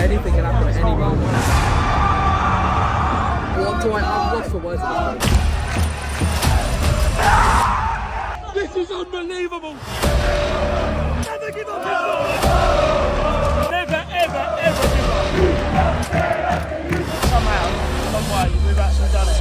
anything can happen at any moment. I've lost the words at this point. This is unbelievable! Never give up! Never, ever, ever give up! Somehow, some way, we've actually done it.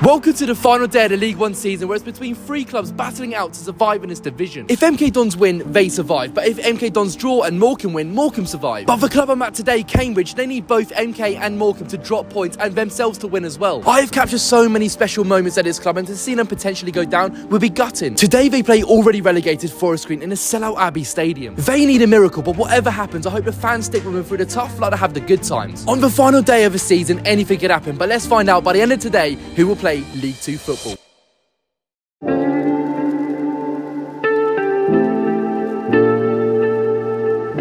Welcome to the final day of the League One season, where it's between three clubs battling out to survive in this division. If MK Dons win, they survive. But if MK Dons draw and Morecambe win, Morecambe survive. But the club I'm at today, Cambridge, they need both MK and Morecambe to drop points and themselves to win as well. I have captured so many special moments at this club, and to see them potentially go down would be gutting. Today they play already relegated Forest Green in a sellout Abbey Stadium. They need a miracle, but whatever happens, I hope the fans stick with them through the tough lot to have the good times. On the final day of the season, anything could happen, but let's find out by the end of today who will play League Two football. It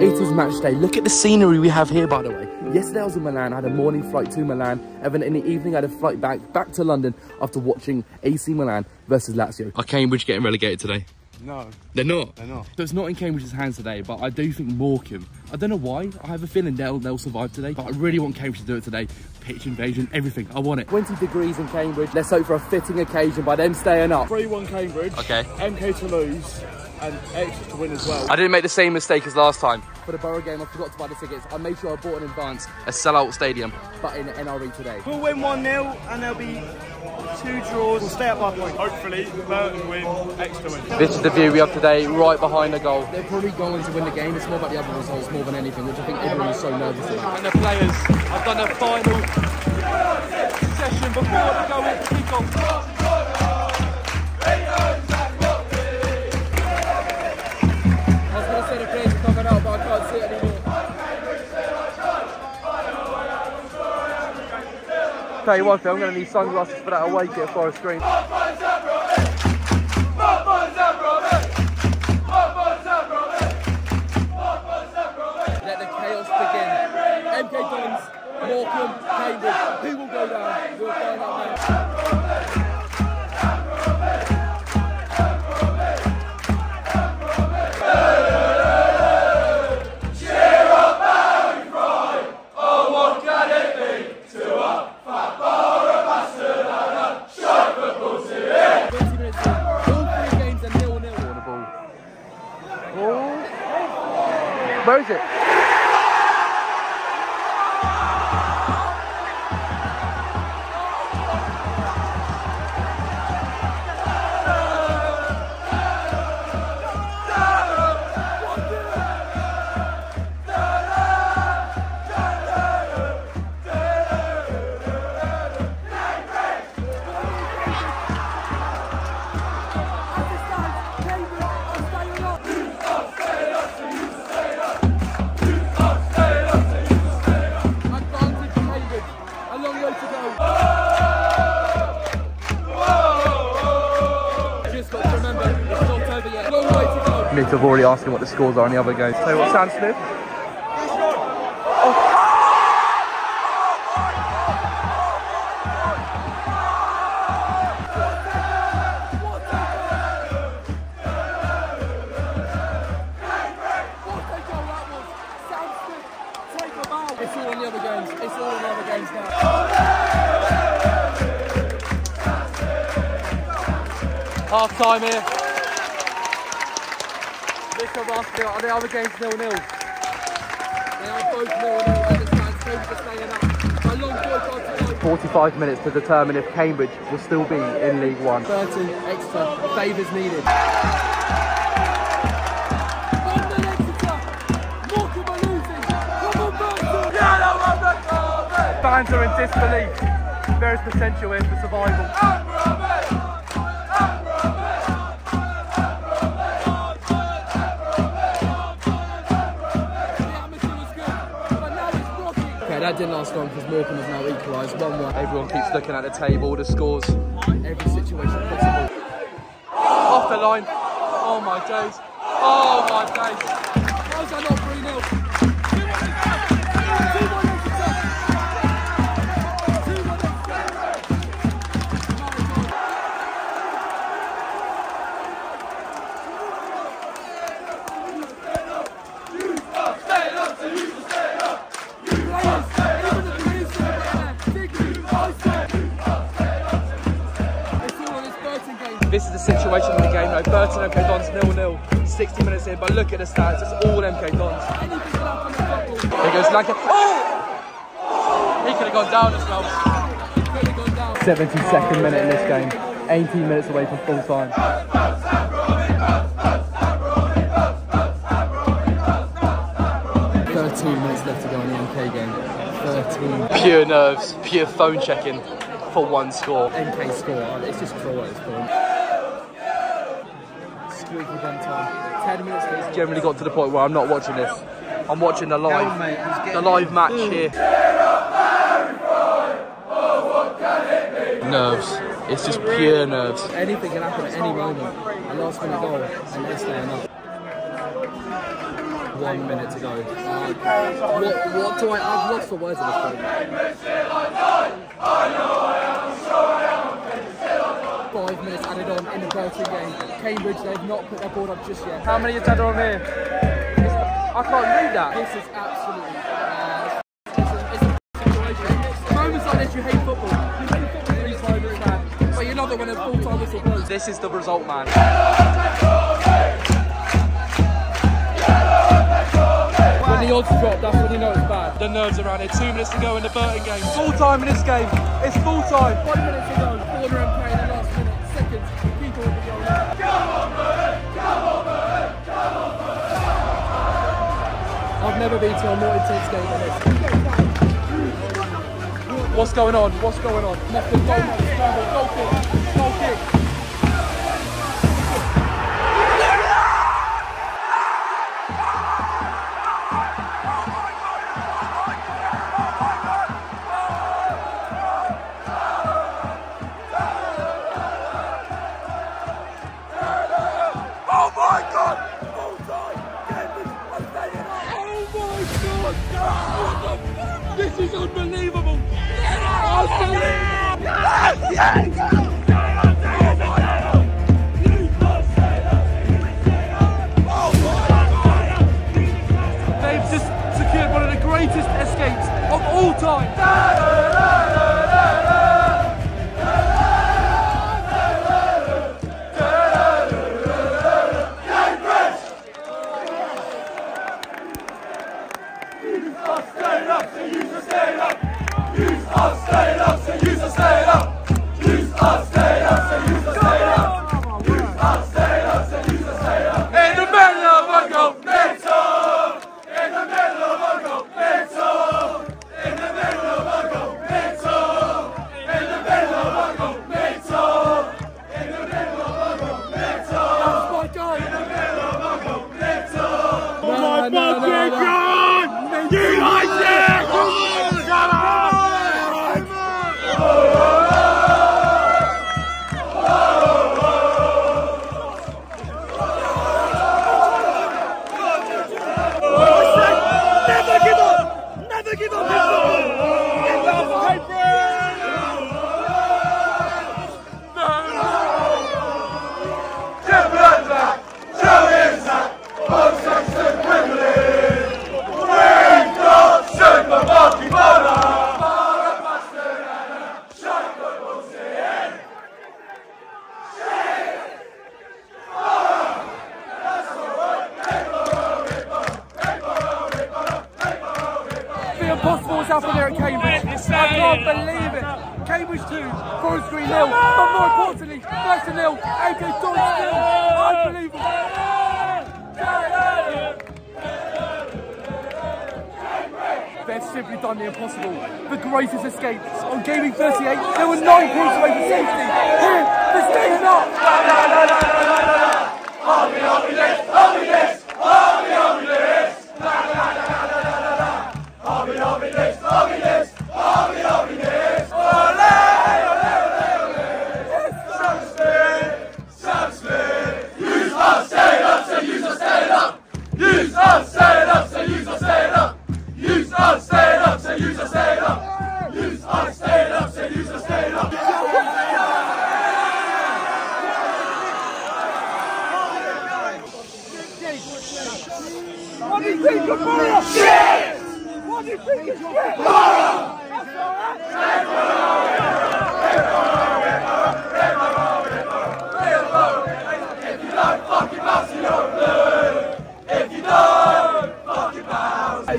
is match day. Look at the scenery we have here, by the way. Yesterday I was in Milan, I had a morning flight to Milan, and then in the evening I had a flight back to London after watching AC Milan versus Lazio. Are Cambridge getting relegated today? No. They're not? They're not. So it's not in Cambridge's hands today, but I do think Morecambe, I don't know why, I have a feeling they'll survive today, but I really want Cambridge to do it today. Pitch invasion, everything, I want it. 20 degrees in Cambridge, let's hope for a fitting occasion by them staying up. 3-1 Cambridge, okay. MK to lose, and Exeter to win as well. I didn't make the same mistake as last time. For the Borough game, I forgot to buy the tickets. I made sure I bought in advance. A sellout stadium. But in the NRE today. We'll win 1-0, and there'll be two draws. We'll stay up by point. Hopefully, Burton win, Exeter win. This is the view we have today, right behind the goal. They're probably going to win the game. It's more about the other results more than anything, which I think everyone's so nervous about. And the players have done a final session before we go in to kick off. I'll tell you what, I'm going to need sunglasses for that away kit at Forest Green. Let the chaos begin. MK Dons, Morecambe, Cambridge. Who will go down? We'll find out. Cheer up, Barry Fry. Oh, what can it be to us? Where is it? I've already asked him what the scores are on the other games. So what, Sam Smith? Half time here. Are the other games 0-0? They are both 0-0 at this time, so we're staying up. 45 minutes to determine if Cambridge will still be in League One. 30 extra favours needed. Fans are in disbelief. There is potential here for survival. That didn't last long because Morecambe has now equalised 1-1. Everyone keeps looking at the table, the scores, every situation possible. Off the line. Oh my days. Oh my days. Why is that not 3-0? situation in the game though. Burton, MK Dons, 0-0, 60 minutes in, but look at the stats, it's all MK Dons. There goes Lanka. Oh! He could have gone down as well. 72nd minute in this game, 18 minutes away from full time. Left to go in the MK game. 13. Pure nerves, pure phone checking for one score. MK score, it's just cruel at this point. Squeaky gun time. 10 minutes. It's generally got to the point where I'm not watching this. I'm watching the live, match here. Nerves. It's just pure nerves. Anything can happen at any moment. A last minute goal and they're staying up. 1 minute to go. What do I've lost for words at this point. 5 minutes added on in the Burton game. Cambridge, they've not put their board up just yet. How many is that on here? I can't read that. This is absolutely it's a situation. Moments like this, you hate football. You hate football every time it's bad. But you love it when a full-time whistle blows. This is the result, man. The odds drop, that's when you know it's bad. The nerves around it. 2 minutes to go in the Burton game. Full time in this game. It's full time. 1 minute to go. Corner and play in the last minute. Seconds. People will be on there. Come on, Burton! Come on, Burton! Come on, Burton! I've never been to a more intense game than this. What's going on? What's going on? Nothing. Goal kick. Goal kick. Goal kick. This is unbelievable! They've just secured one of the greatest escapes of all time! Cambridge 2, Forest Green 0, but more importantly, Burton 0, MK Dons 0, unbelievable! They've simply done the impossible, the greatest escape. On gaming 38, there were 9 points away from safety. Here, the state's up! What do you think?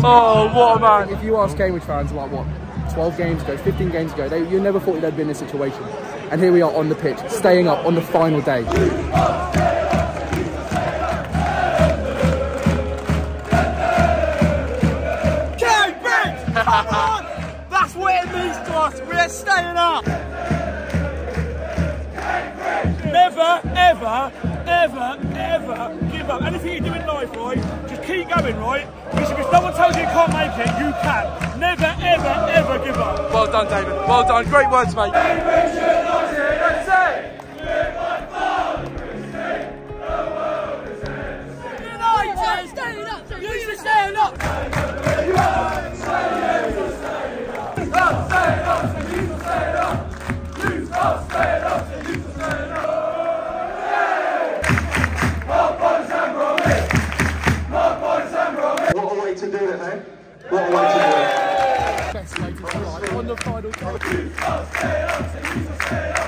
Oh, what a man. If you ask Cambridge fans, like, what, 12 games ago, 15 games ago, you never thought they'd been in this situation. And here we are on the pitch, staying up on the final day. Cambridge! Come on! That's what it means to us. We're staying up. Never, ever, ever, ever give up. Anything you do in life, Roy, just keep going, Roy. Because if someone tells you you can't make it, you can. Never, ever, ever give up. Well done, David. Well done. Great words, mate. United, staying up. You staying up.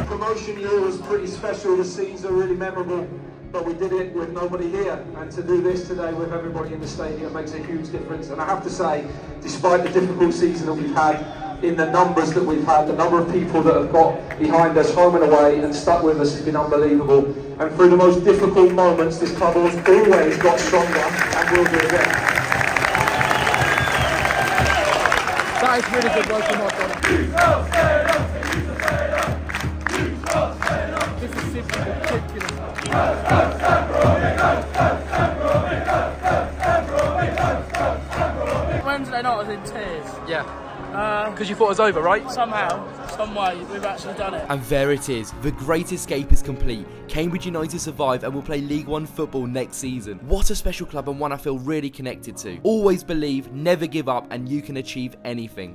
Promotion year was pretty special, the scenes are really memorable, but we did it with nobody here, and to do this today with everybody in the stadium makes a huge difference. And I have to say, despite the difficult season that we've had, in the numbers that we've had, the number of people that have got behind us home and away and stuck with us has been unbelievable. And through the most difficult moments, this club has always got stronger and will do again. That is really good work from our brother. This is simply ridiculous. Wednesday night I was in tears. Yeah. Because you thought it was over, right? Somehow, some way, we've actually done it. And there it is. The great escape is complete. Cambridge United survive and will play League One football next season. What a special club, and one I feel really connected to. Always believe, never give up, and you can achieve anything.